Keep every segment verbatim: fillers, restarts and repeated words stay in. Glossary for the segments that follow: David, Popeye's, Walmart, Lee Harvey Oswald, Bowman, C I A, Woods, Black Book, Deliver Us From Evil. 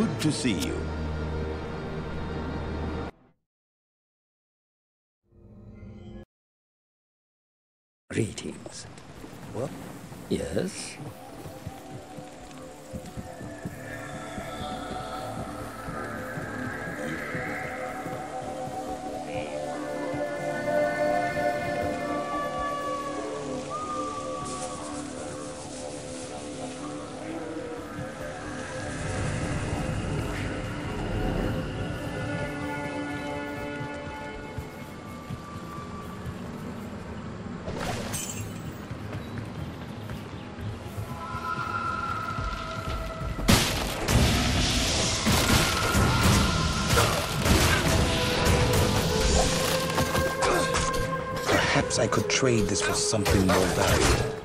Good to see you. Greetings. What? Yes? I could trade this for something more valuable.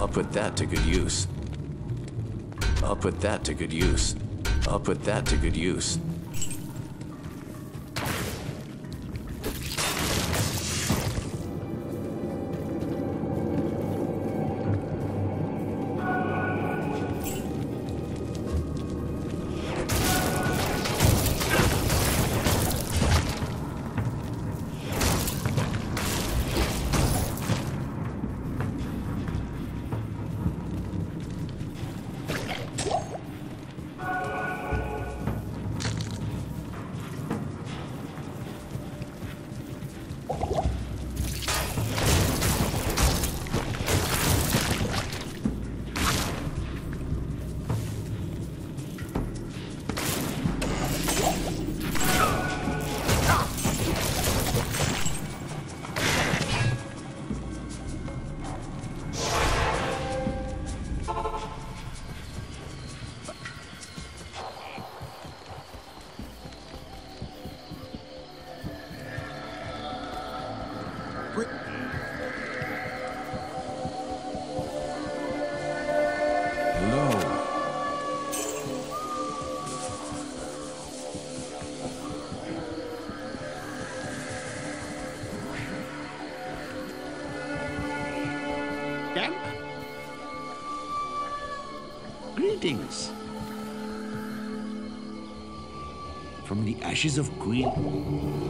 I'll put that to good use. I'll put that to good use. I'll put that to good use. Greetings. From the ashes of Queen...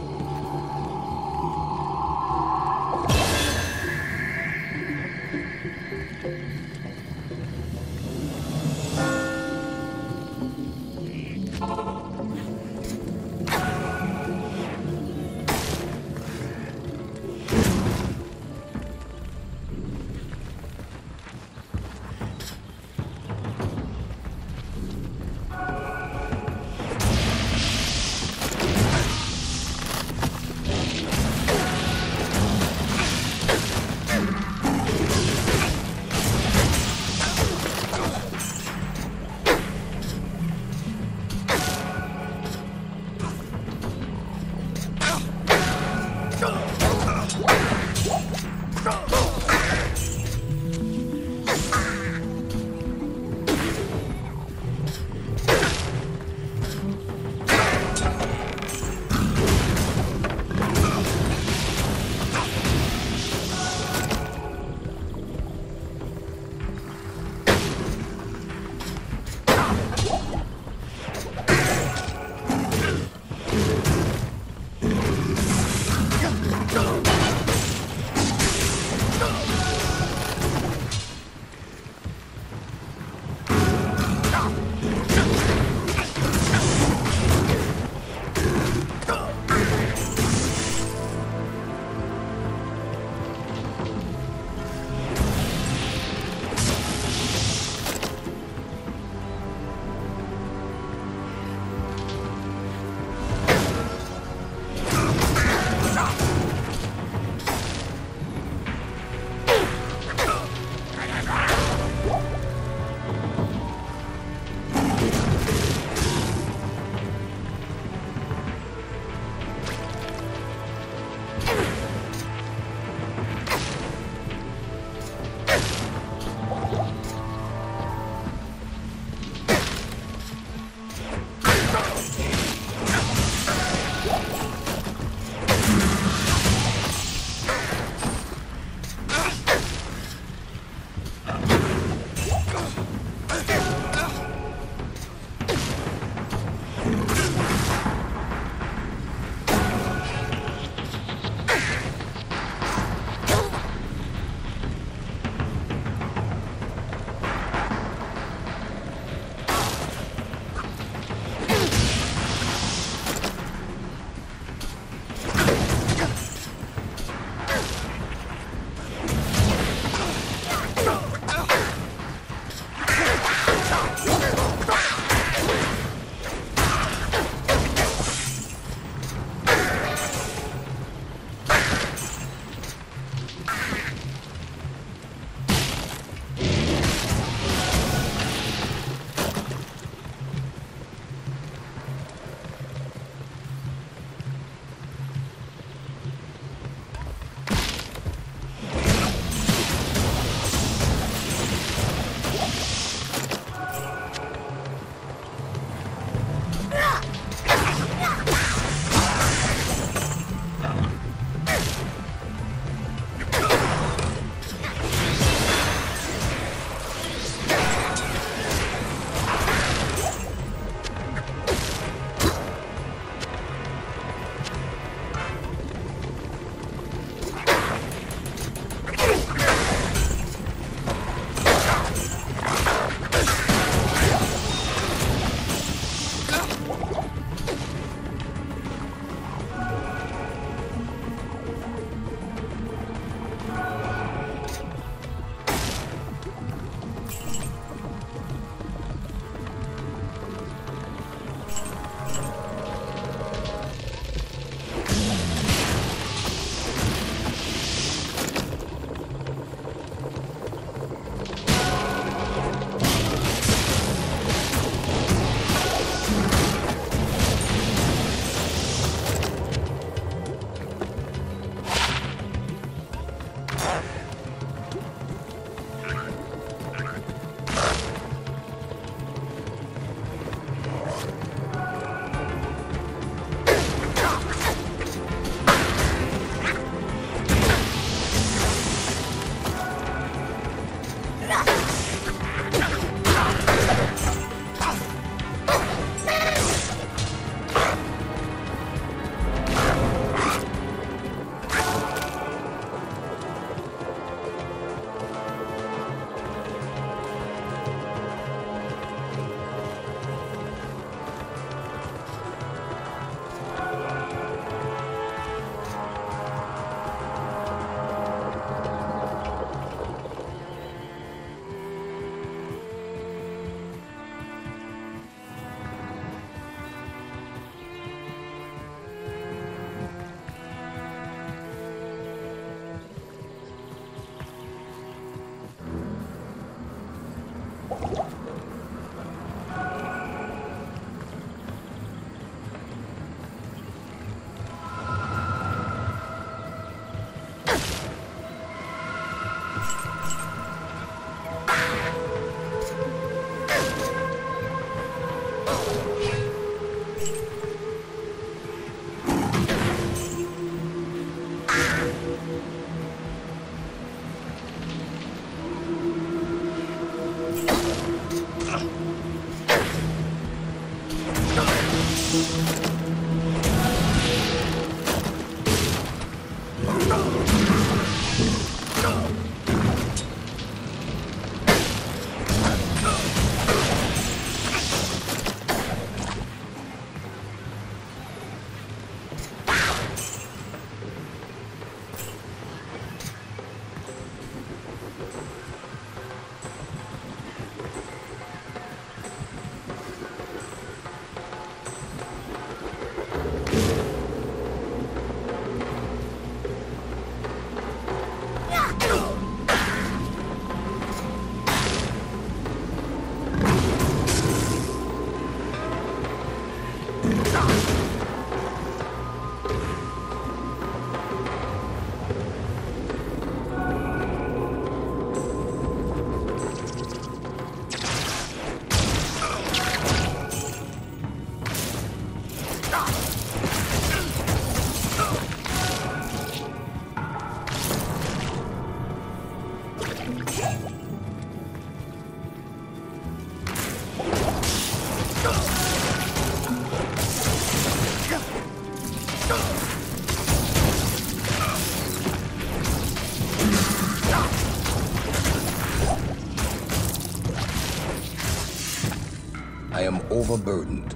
I am overburdened.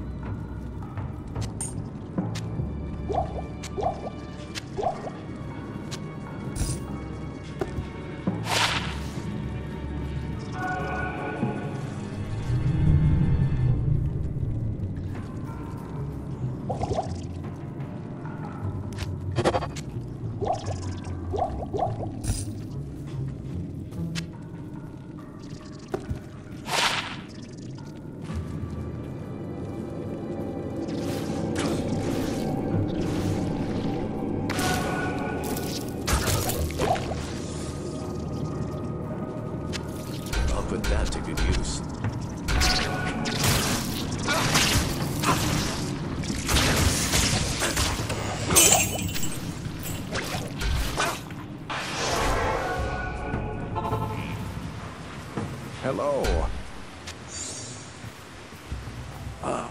Put that to good use. Hello. Ah.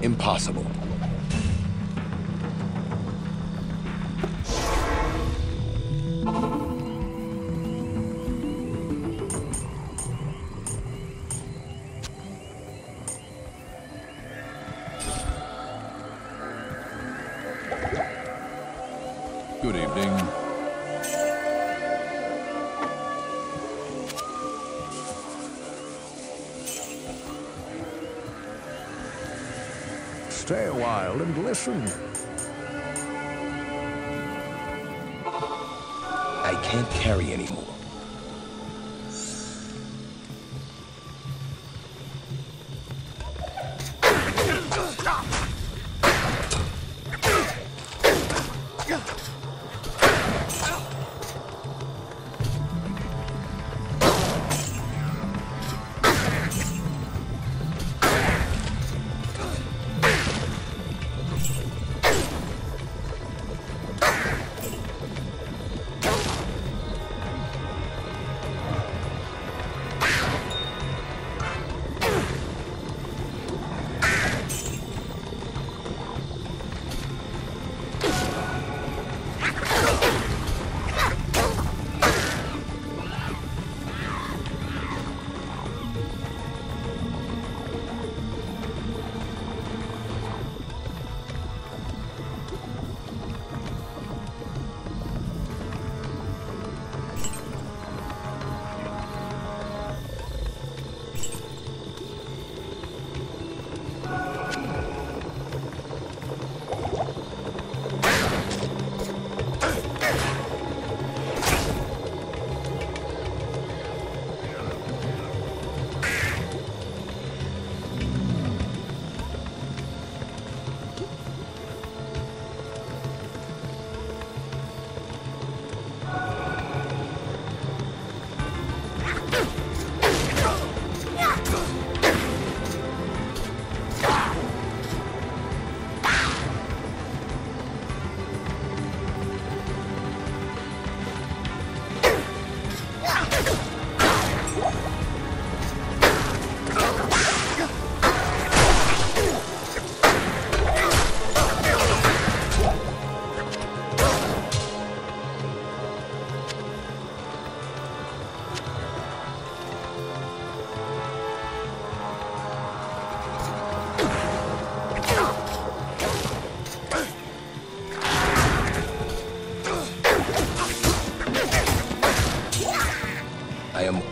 Impossible. Good evening. Stay a while and listen. I can't carry anymore.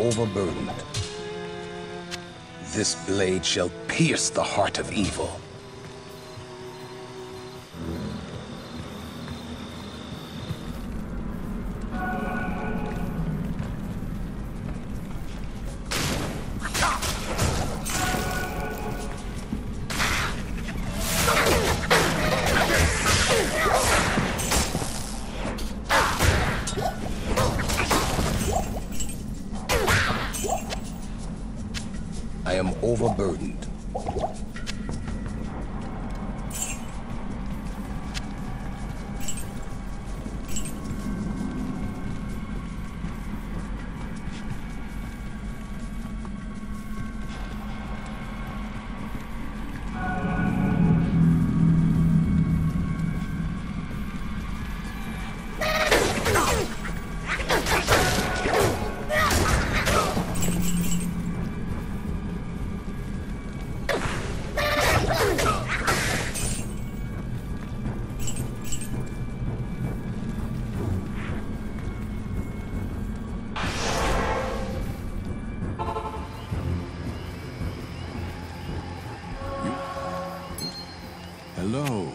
overburdened. This blade shall pierce the heart of evil. I am overburdened. Hello.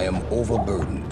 I am overburdened.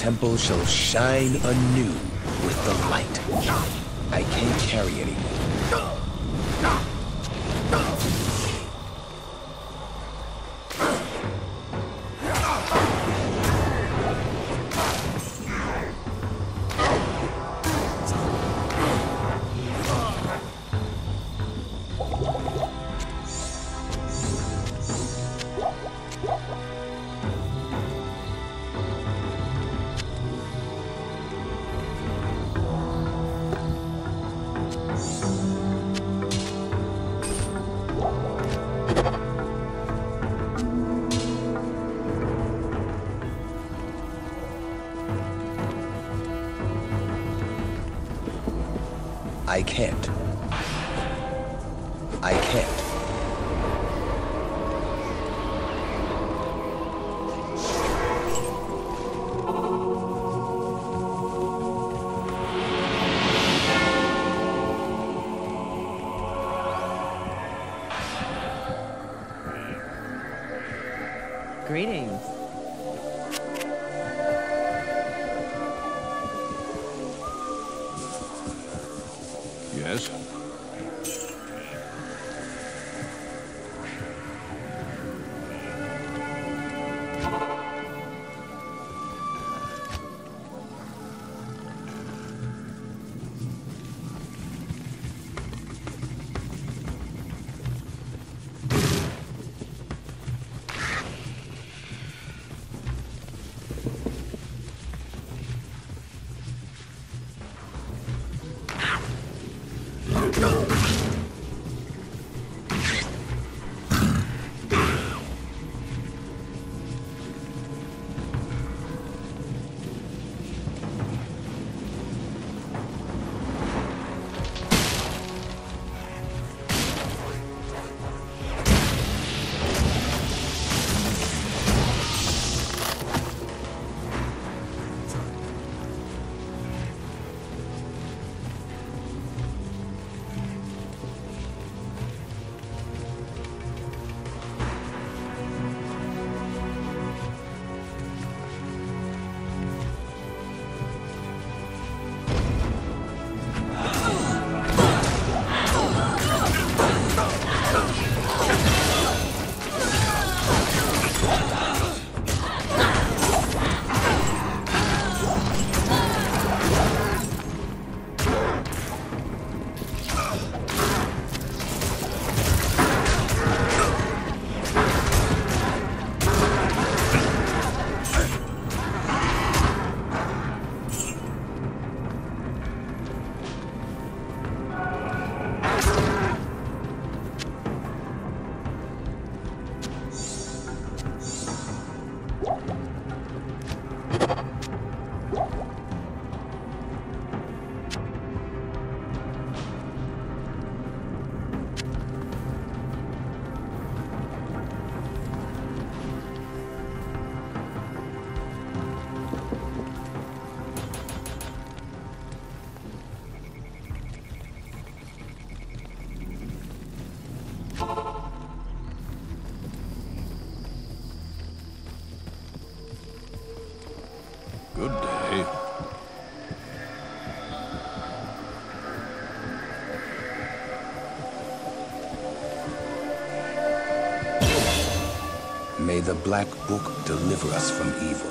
temple shall shine anew with the light. I can't carry anything. I can't. I can't. Greetings. May the Black Book deliver us from evil.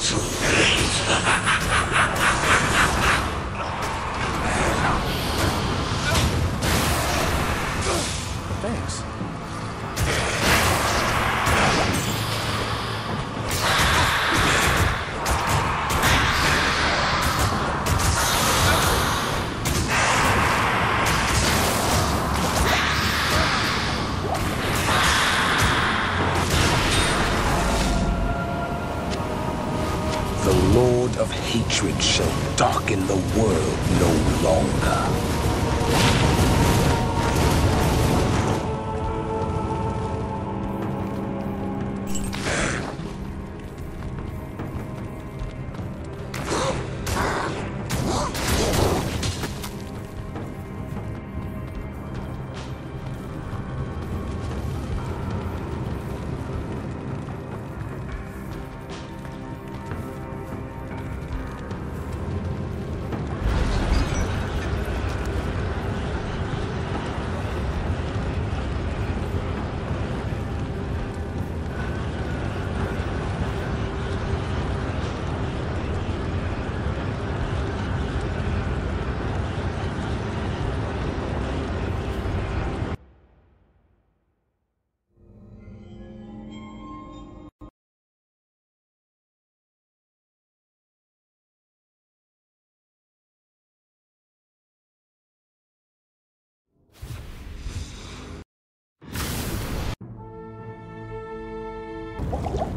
to hate. Thanks. The Lord of Hatred shall darken the world no longer. What?